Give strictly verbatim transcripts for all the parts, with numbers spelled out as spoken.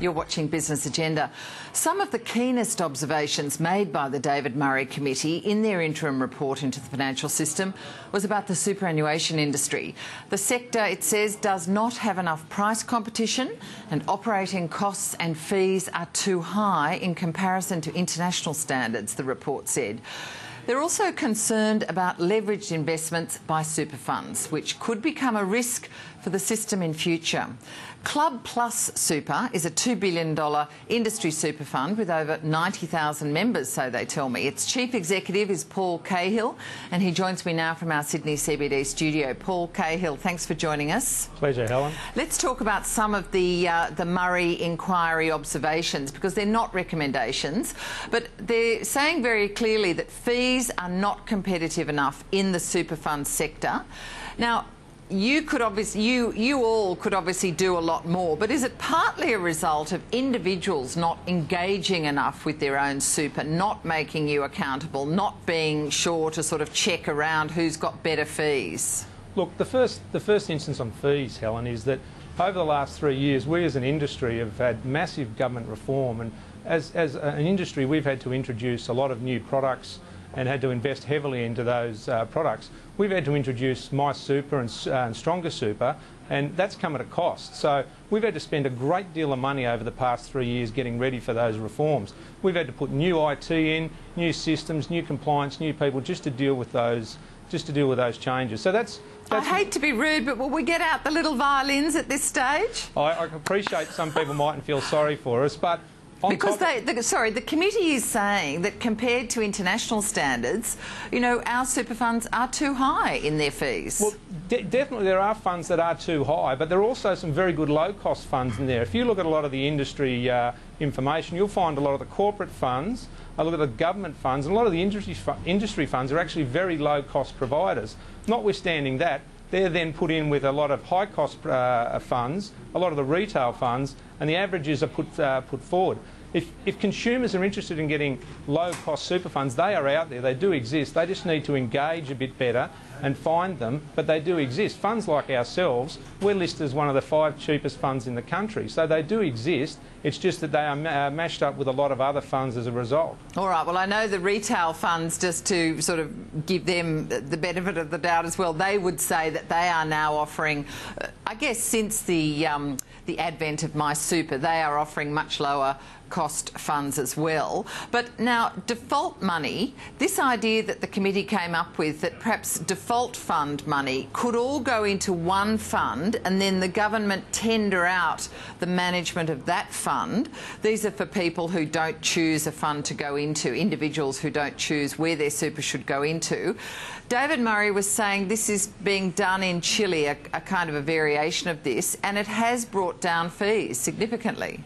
You're watching Business Agenda. Some of the keenest observations made by the David Murray Committee in their interim report into the financial system was about the superannuation industry. The sector, it says, does not have enough price competition, and operating costs and fees are too high in comparison to international standards, the report said. They're also concerned about leveraged investments by super funds, which could become a risk for the system in future. Club Plus Super is a two billion dollar industry super fund with over ninety thousand members, so they tell me. Its chief executive is Paul Cahill, and he joins me now from our Sydney C B D studio. Paul Cahill, thanks for joining us. Pleasure, Helen. Let's talk about some of the, uh, the Murray Inquiry observations, because they're not recommendations, but they're saying very clearly that fees are not competitive enough in the super fund sector. Now, You could obviously, you, you all could obviously do a lot more, but is it partly a result of individuals not engaging enough with their own super, not making you accountable, not being sure to sort of check around who's got better fees? Look, the first, the first instance on fees, Helen, is that over the last three years, we as an industry have had massive government reform, and as, as an industry, we've had to introduce a lot of new products and had to invest heavily into those uh, products. We've had to introduce MySuper and, uh, and Stronger Super, and that's come at a cost. So we've had to spend a great deal of money over the past three years getting ready for those reforms. We've had to put new I T in, new systems, new compliance, new people, just to deal with those, just to deal with those changes. So that's. That's I hate to be rude, but will we get out the little violins at this stage? I, I appreciate some people mightn't feel sorry for us, but. Because they, the, sorry, the committee is saying that compared to international standards, you know, our super funds are too high in their fees. Well, de definitely there are funds that are too high, but there are also some very good low-cost funds in there. If you look at a lot of the industry uh, information, you'll find a lot of the corporate funds, a lot of the government funds, and a lot of the industry, fu industry funds are actually very low-cost providers. Notwithstanding that, they're then put in with a lot of high-cost uh, funds, a lot of the retail funds, and the averages are put, uh, put forward. If, if consumers are interested in getting low-cost super funds, they are out there, they do exist. They just need to engage a bit better and find them, but they do exist. Funds like ourselves, we're listed as one of the five cheapest funds in the country, so they do exist. It's just that they are ma mashed up with a lot of other funds as a result. All right, well, I know the retail funds, just to sort of give them the benefit of the doubt as well, they would say that they are now offering, uh, I guess since the, um, the advent of MySuper, they are offering much lower cost funds as well. But now, default money, this idea that the committee came up with, that perhaps default fund money could all go into one fund and then the government tender out the management of that fund. These are for people who don't choose a fund to go into, individuals who don't choose where their super should go into. David Murray was saying this is being done in Chile, a, a kind of a variation of this, and it has brought down fees significantly.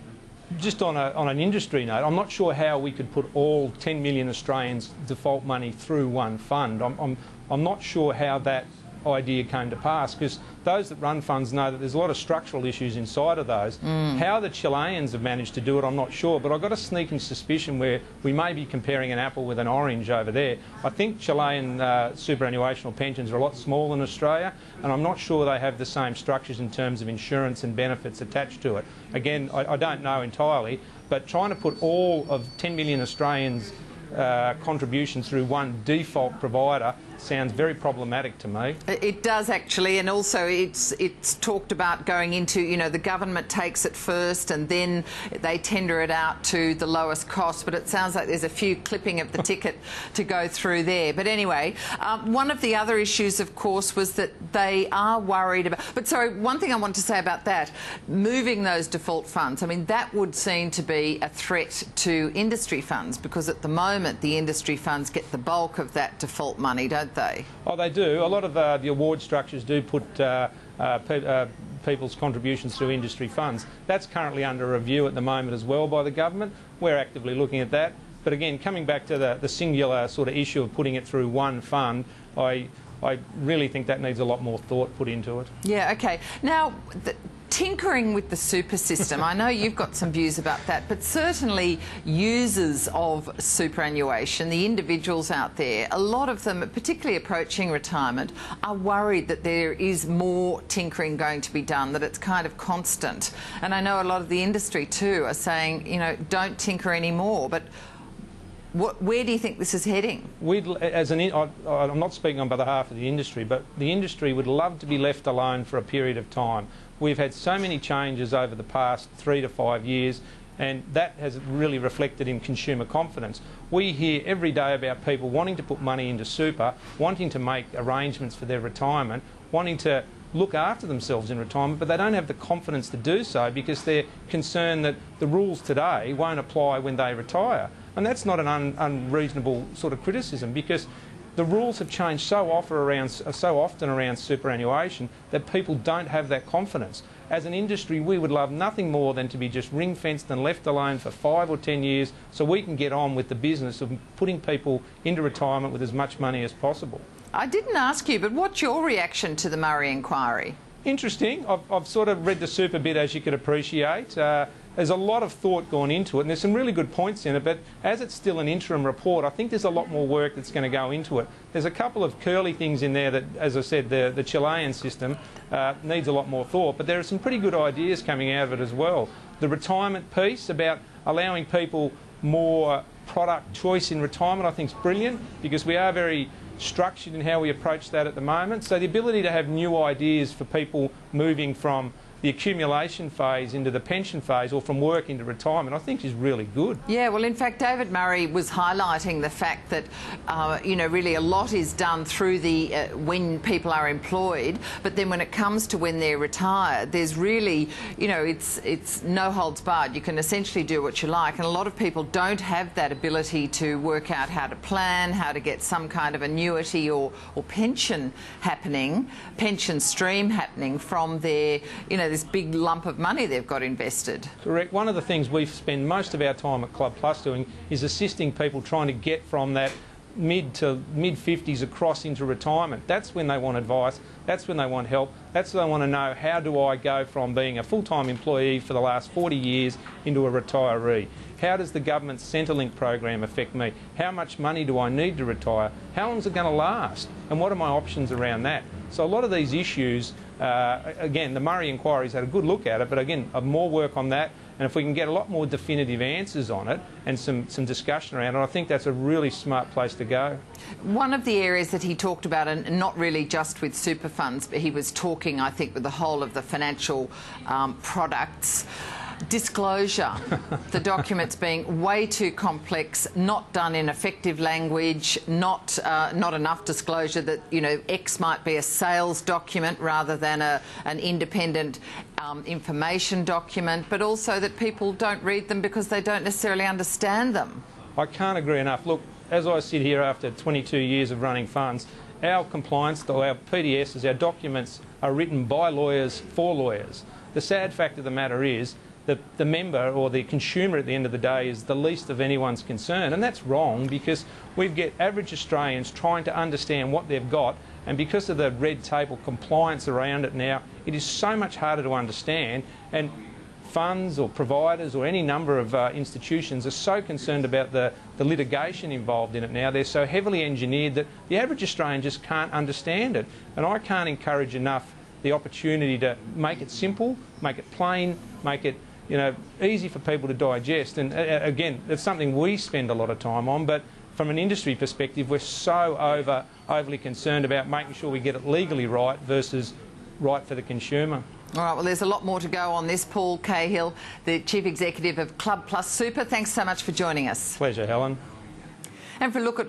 Just on, a, on an industry note, I'm not sure how we could put all ten million Australians' default money through one fund. I'm, I'm, I'm not sure how that idea came to pass, because those that run funds know that there's a lot of structural issues inside of those. Mm. How the Chileans have managed to do it, I'm not sure, but I've got a sneaking suspicion where we may be comparing an apple with an orange over there. I think Chilean uh, superannuation pensions are a lot smaller than Australia, and I'm not sure they have the same structures in terms of insurance and benefits attached to it. Again, I, I don't know entirely, but trying to put all of ten million Australians' Uh, contributions through one default provider sounds very problematic to me. It does, actually, and also it's it's talked about going into, you know, the government takes it first and then they tender it out to the lowest cost, but it sounds like there's a few clipping of the ticket to go through there. But anyway, um, one of the other issues, of course, was that they are worried about, but sorry, one thing I want to say about that, moving those default funds, I mean, that would seem to be a threat to industry funds, because at the moment the industry funds get the bulk of that default money, don't they? Oh, they do. A lot of uh, the award structures do put uh, uh, pe uh, people's contributions through industry funds. That's currently under review at the moment as well by the government. We're actively looking at that. But again, coming back to the, the singular sort of issue of putting it through one fund, I, I really think that needs a lot more thought put into it. Yeah, okay. Now, the tinkering with the super system. I know you've got some views about that, but certainly users of superannuation, the individuals out there, a lot of them, particularly approaching retirement, are worried that there is more tinkering going to be done, that it's kind of constant. And I know a lot of the industry too are saying, you know, don't tinker anymore. But what, where do you think this is heading? We'd, as an, I, I'm not speaking on behalf of the industry, but the industry would love to be left alone for a period of time. We've had so many changes over the past three to five years, and that has really reflected in consumer confidence. We hear every day about people wanting to put money into super, wanting to make arrangements for their retirement, wanting to look after themselves in retirement, but they don't have the confidence to do so because they're concerned that the rules today won't apply when they retire. And that's not an un unreasonable sort of criticism, because the rules have changed so often, around, so often around superannuation that people don't have that confidence. As an industry, we would love nothing more than to be just ring-fenced and left alone for five or ten years so we can get on with the business of putting people into retirement with as much money as possible. I didn't ask you, but what's your reaction to the Murray inquiry? Interesting. I've, I've sort of read the super bit, as you could appreciate. Uh, There's a lot of thought gone into it, and there's some really good points in it, but as it's still an interim report, I think there's a lot more work that's going to go into it. There's a couple of curly things in there that, as I said, the, the Chilean system uh, needs a lot more thought, but there are some pretty good ideas coming out of it as well. The retirement piece about allowing people more product choice in retirement, I think, is brilliant, because we are very structured in how we approach that at the moment. So the ability to have new ideas for people moving from the accumulation phase into the pension phase, or from work into retirement, I think is really good. Yeah, well, in fact, David Murray was highlighting the fact that, uh, you know, really a lot is done through the, uh, when people are employed, but then when it comes to when they're retired, there's really, you know, it's, it's no holds barred. You can essentially do what you like, and a lot of people don't have that ability to work out how to plan, how to get some kind of annuity or, or pension happening, pension stream happening from their, you know, this big lump of money they've got invested. Correct. One of the things we spend most of our time at Club Plus doing is assisting people trying to get from that mid to mid fifties across into retirement. That's when they want advice, that's when they want help, that's when they want to know, how do I go from being a full-time employee for the last forty years into a retiree? How does the government's Centrelink program affect me? How much money do I need to retire? How long is it going to last? And what are my options around that? So a lot of these issues, uh, again, the Murray inquiry's had a good look at it, but again, more work on that. And if we can get a lot more definitive answers on it and some, some discussion around it, I think that's a really smart place to go. One of the areas that he talked about, and not really just with super funds, but he was talking, I think, with the whole of the financial um, products, disclosure. The documents being way too complex, not done in effective language, not, uh, not enough disclosure that, you know, X might be a sales document rather than a, an independent um, information document, but also that people don't read them because they don't necessarily understand them. I can't agree enough. Look, as I sit here after twenty-two years of running funds, our compliance, our P D Ss, our documents are written by lawyers for lawyers. The sad fact of the matter is, The, the member or the consumer at the end of the day is the least of anyone's concern, and that's wrong, because we get average Australians trying to understand what they've got, and because of the red tape or compliance around it now, it is so much harder to understand, and funds or providers or any number of uh, institutions are so concerned about the, the litigation involved in it now. They're so heavily engineered that the average Australian just can't understand it, and I can't encourage enough the opportunity to make it simple, make it plain, make it you know, easy for people to digest. And uh, again, it's something we spend a lot of time on, but from an industry perspective, we're so over, overly concerned about making sure we get it legally right versus right for the consumer. All right, well, there's a lot more to go on this. Paul Cahill, the Chief Executive of Club Plus Super, thanks so much for joining us. Pleasure, Helen. And for a look at